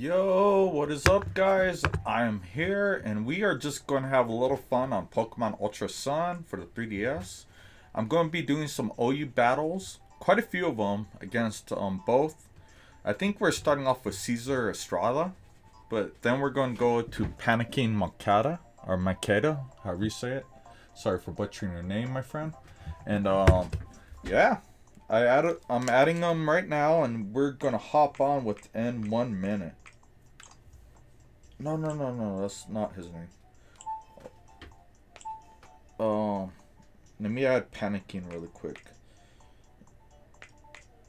Yo, what is up guys? I am here and we are just going to have a little fun on Pokemon Ultra Sun for the 3DS. I'm going to be doing some OU battles, quite a few of them against both. I think we're starting off with Cesar Estrada, but then we're going to go to Panicking Makata, or Makata, however you say it. Sorry for butchering your name, my friend. And yeah. I'm adding them right now, and we're gonna hop on within 1 minute. No, that's not his name. Let me add Panicking really quick.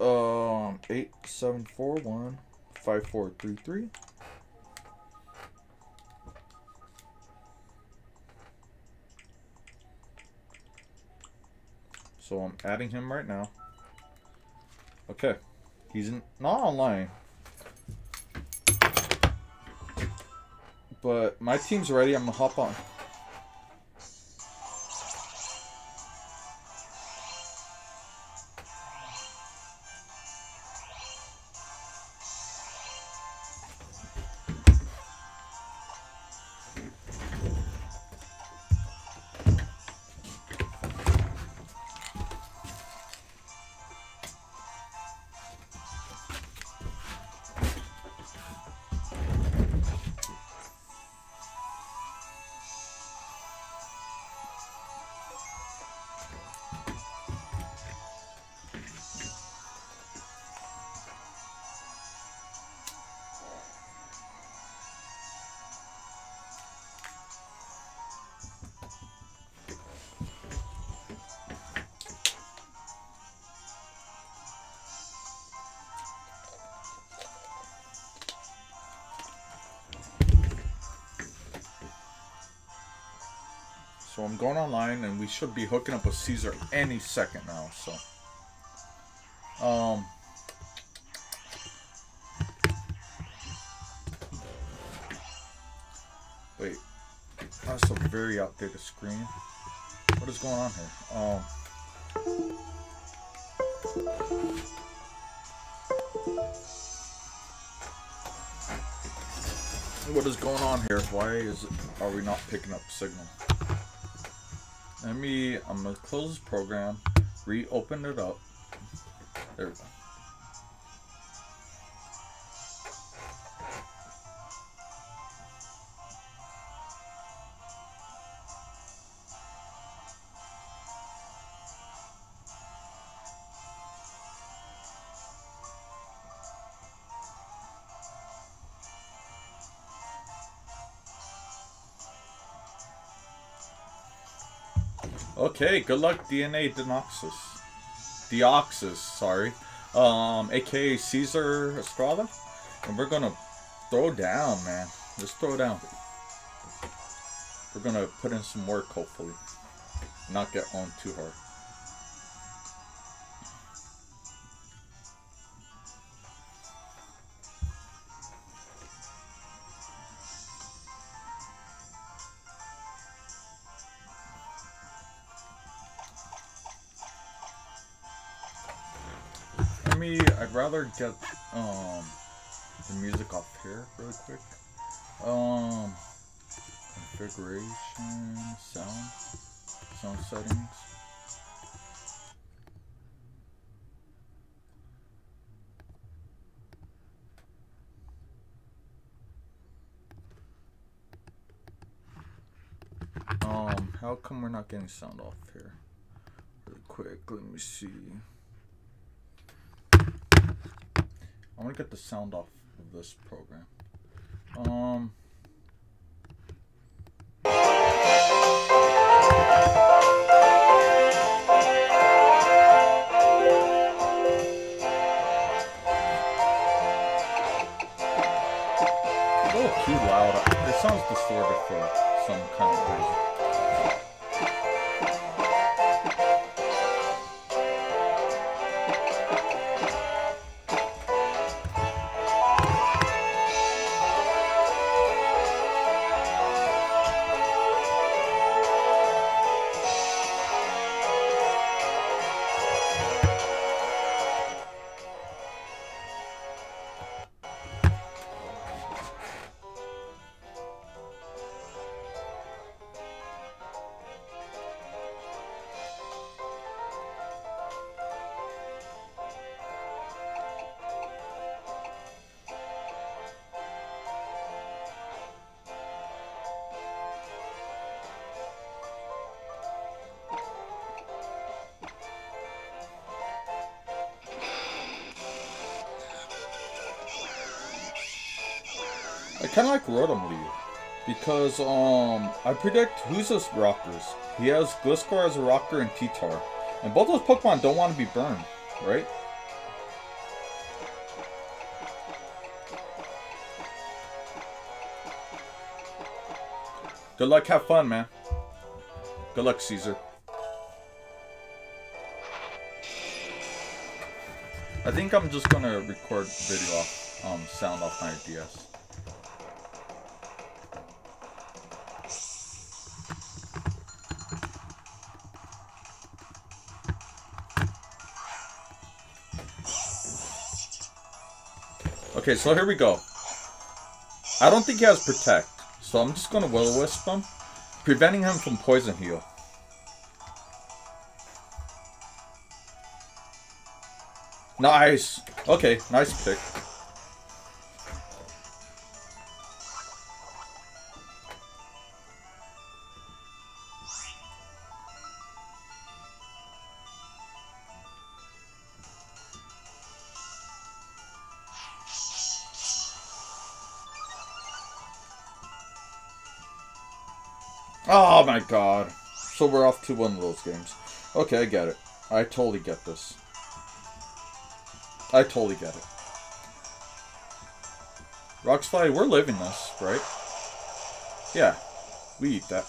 87415433. So I'm adding him right now. Okay, he's not online, but my team's ready. I'm gonna hop on. So I'm going online, and we should be hooking up with Cesar any second now. So, wait, that's a very outdated screen. What is going on here? What is going on here? Why are we not picking up signal? I'm gonna close this program, reopen it up. There we go. Okay, good luck, DNA Deoxys. Deoxys, sorry. AKA Cesar Estrada. And we're gonna throw down, man. Just throw down. We're gonna put in some work, hopefully. Not get on too hard. I'd rather get the music off here really quick. Configuration, sound settings. How come we're not getting sound off here? Really quick, let me see. I'm gonna get the sound off of this program. It's a little too loud. It sounds distorted for some kind of reason. I kind of like Rotom Leaf, because I predict who's his rockers. He has Gliscor as a rocker and T-Tar. And both those Pokemon don't want to be burned, right? Good luck, have fun, man. Good luck, Cesar. I think I'm just gonna record video off, sound off my DS. Okay, so here we go. I don't think he has Protect, so I'm just gonna Will-O-Wisp him, preventing him from Poison Heal. Nice! Okay, nice pick. Oh my god. So we're off to one of those games. Okay, I get it. I totally get this. I totally get it. Rock Slide, we're living this, right? Yeah, we eat that.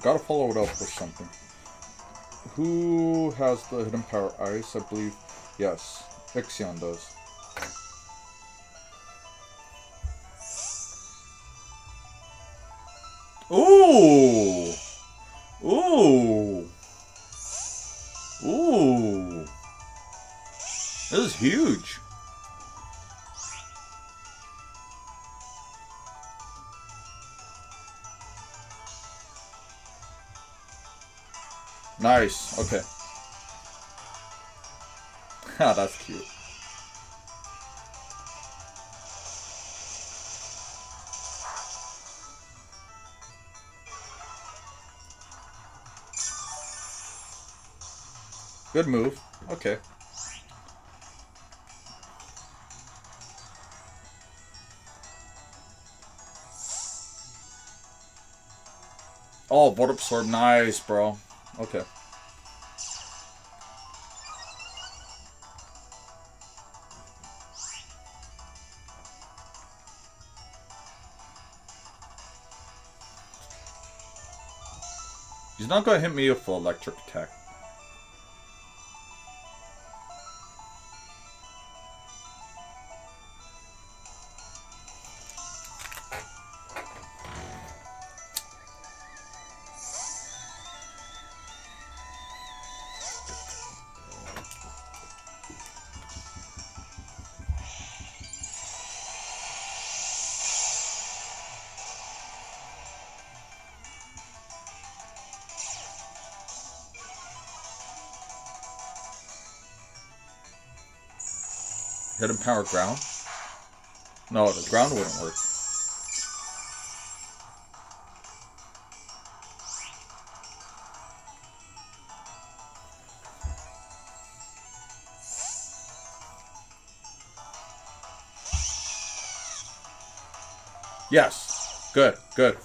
Gotta follow it up with something. Who has the hidden power? Ice, I believe. Yes, Ixion does. Ooh! Ooh! Ooh! This is huge! Nice, okay. Ah, that's cute. Good move, okay. Oh, Void Absorb, nice, bro. Okay. He's not gonna hit me with an electric attack. Hidden power ground? No, the ground wouldn't work. Yes. Good, good.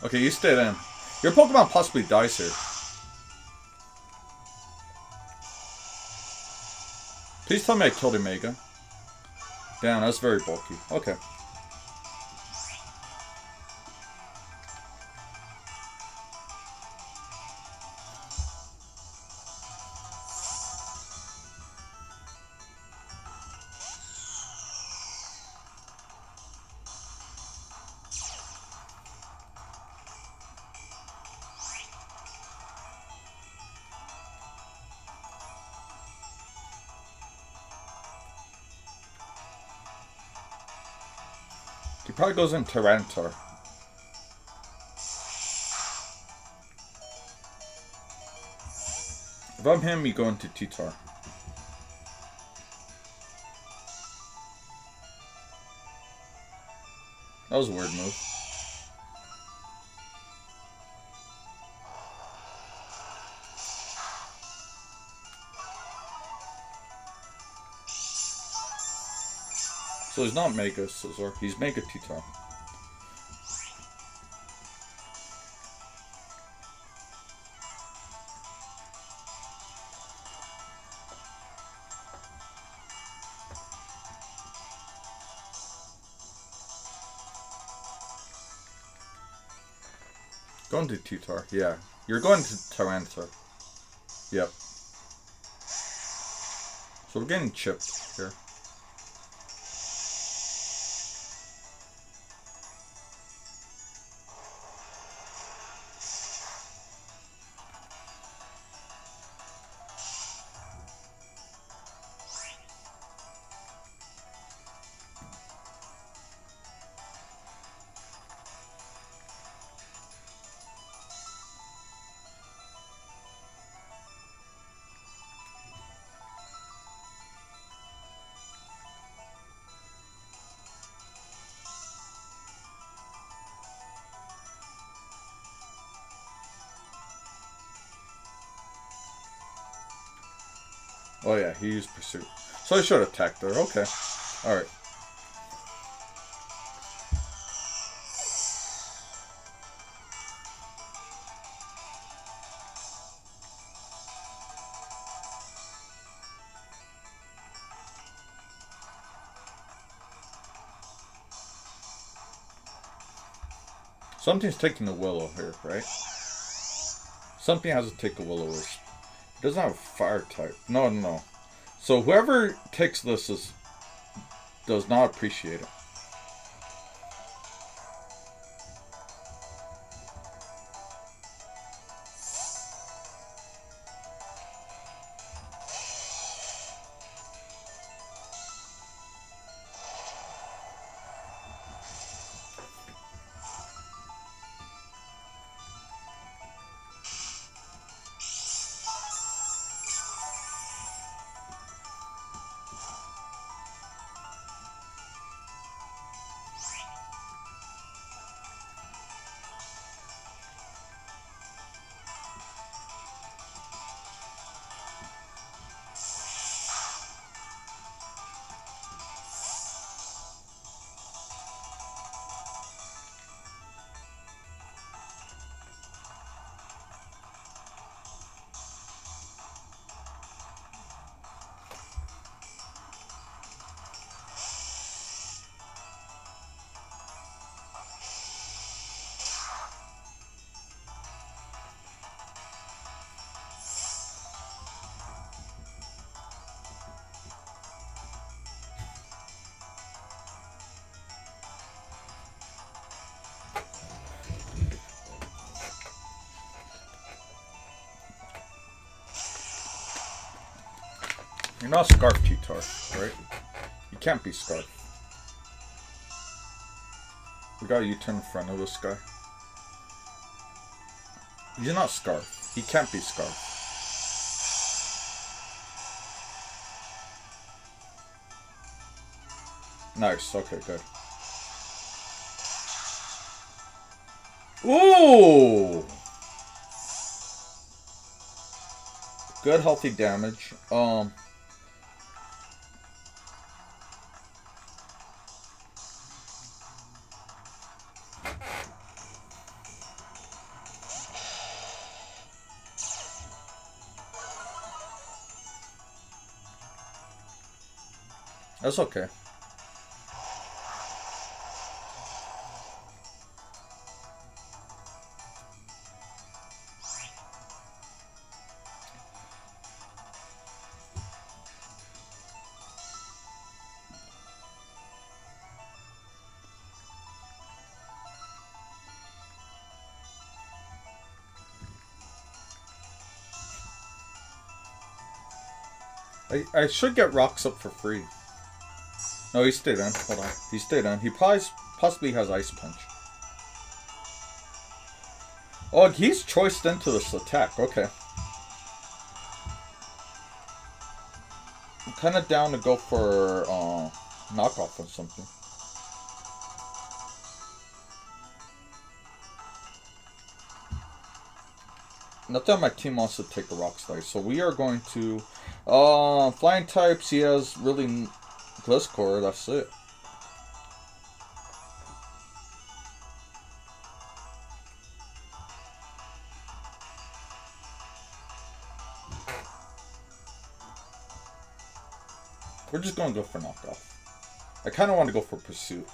Okay, you stay in. Your Pokemon possibly dies here. Please tell me I killed Omega. Damn, that's very bulky. Okay. probably goes in Tyranitar. If I'm him, you go into T-Tar. That was a weird move. So he's not Mega Scizor, he's Mega T-Tar. Going to T-Tar, yeah. You're going to Tyranitar. Yep. So we're getting chipped here. Oh yeah, he used Pursuit. So I should attack there, okay. Alright. Something's taking a Willow here, right? Something has to take a Will-O-Wisp. It doesn't have a fire type. No, no, no. So whoever takes this is does not appreciate it. You're not Scarf T-Tar, right? You can't be Scarf. We got a U-turn in front of this guy. You're not Scarf. He can't be Scarf. Nice, okay, good. Ooh! Good healthy damage. That's okay. I should get rocks up for free. No, he stayed on. Hold on. He stayed on. He probably possibly has Ice Punch. Oh, he's choiced into this attack. Okay. I'm kind of down to go for knockoff or something. Not that my team wants to take a Rock Slide, so we are going to... Flying types, he has really Gliscor, that's it. We're just going to go for knockoff. I kind of want to go for pursuit.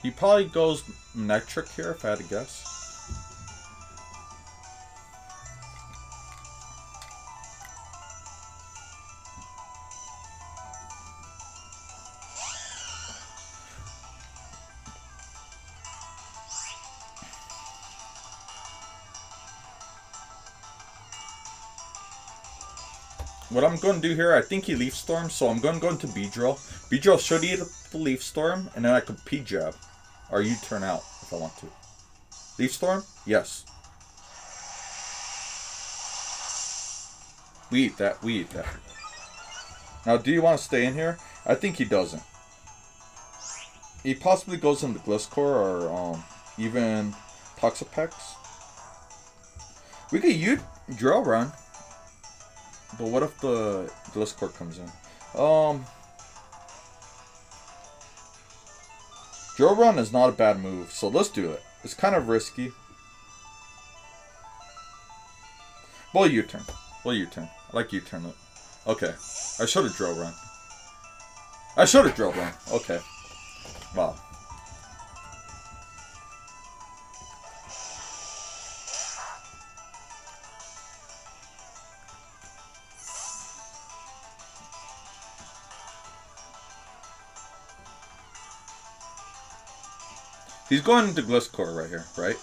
He probably goes Manectric here, if I had to guess. What I'm going to do here, I think he Leaf Storm, so I'm going to go into Beedrill. Beedrill should eat the Leaf Storm, and then I could P-Jab. Or U-turn out, if I want to. Leaf Storm? Yes. We eat that, we eat that. Now, do you want to stay in here? I think he doesn't. He possibly goes into Gliscor or even Toxapex. We could use Drill Run. But what if the Gliscor comes in? Drill Run is not a bad move, so let's do it. It's kind of risky. Well, U-turn. Well, U-turn. I like U-turn it. Okay. I should have Drill Run. I should have Drill Run. Okay. Wow. He's going into Gliscor right here, right?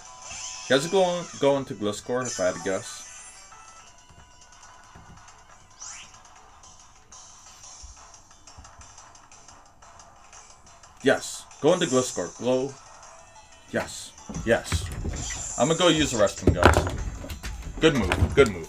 He has to go into Gliscor, if I had to guess. Yes. Go into Gliscor. Glow. Yes. Yes. I'm going to go use the rest of them, guys. Good move. Good move.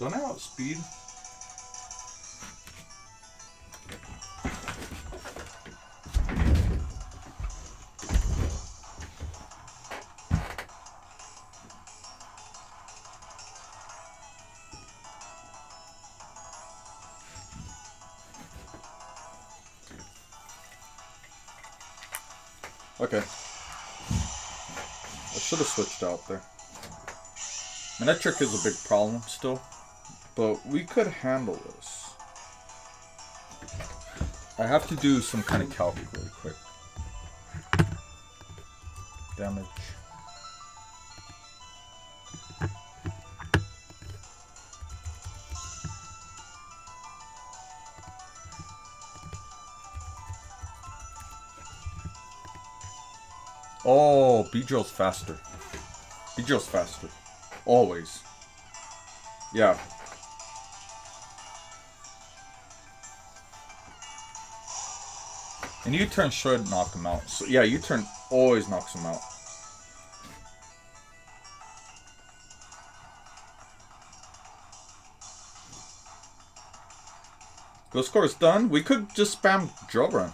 Don't I outspeed? Okay. I should have switched out there. Manectric is a big problem still. But we could handle this. I have to do some kind of calc really quick. Damage. Oh, Beedrill's faster. Beedrill's faster. Always. Yeah. And U-turn should knock him out. So yeah, U-turn always knocks him out. Gliscor is done. We could just spam Drill Run.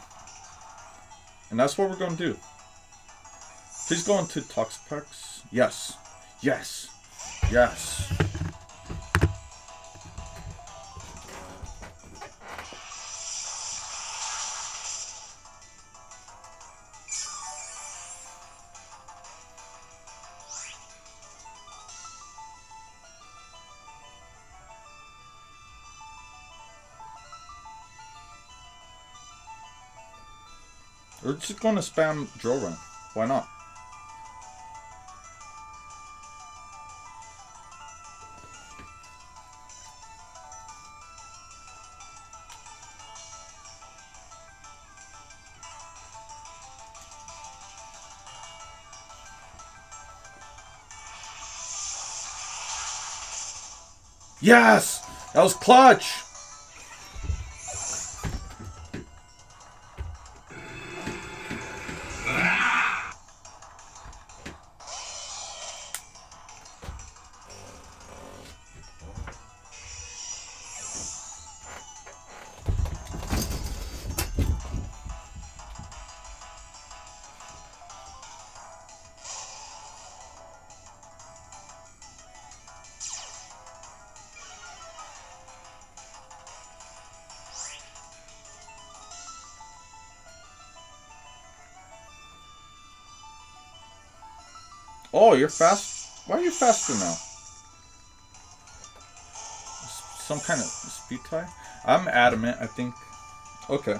And that's what we're going to do. Please go into Toxapex. Yes. Yes. Yes. We're just going to spam Drill Run. Why not? Yes! That was clutch! Oh, you're fast. Why are you faster now? Some kind of speed tie? I'm adamant, I think. Okay.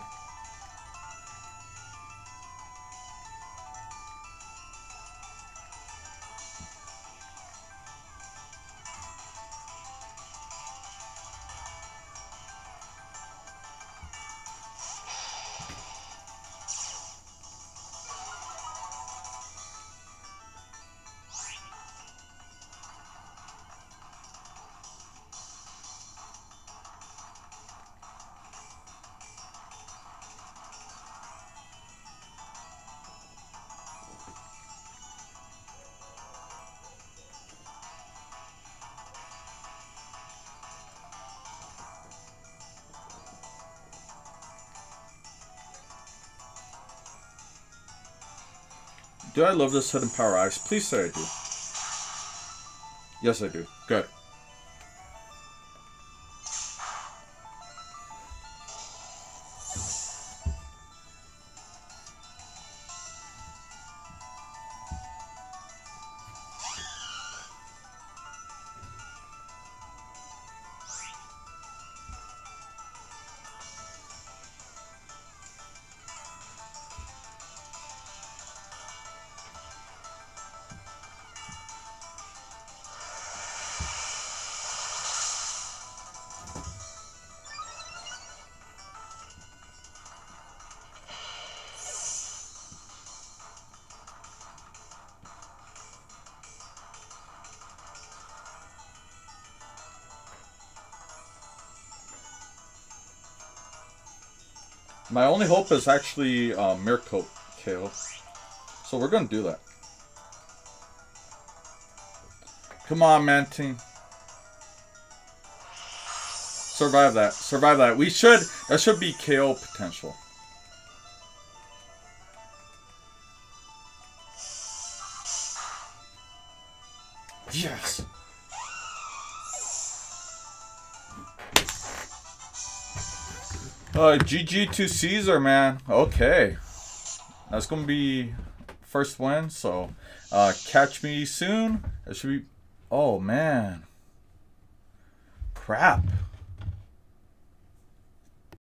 Do I love this hidden power ice? Please say I do. Yes, I do. Good. My only hope is actually Mirko KO. So we're going to do that. Come on, man team. Survive that. Survive that. We should. That should be KO potential. Yes. GG to Cesar, man. Okay. That's going to be first win, so catch me soon. That should be... Oh, man. Crap.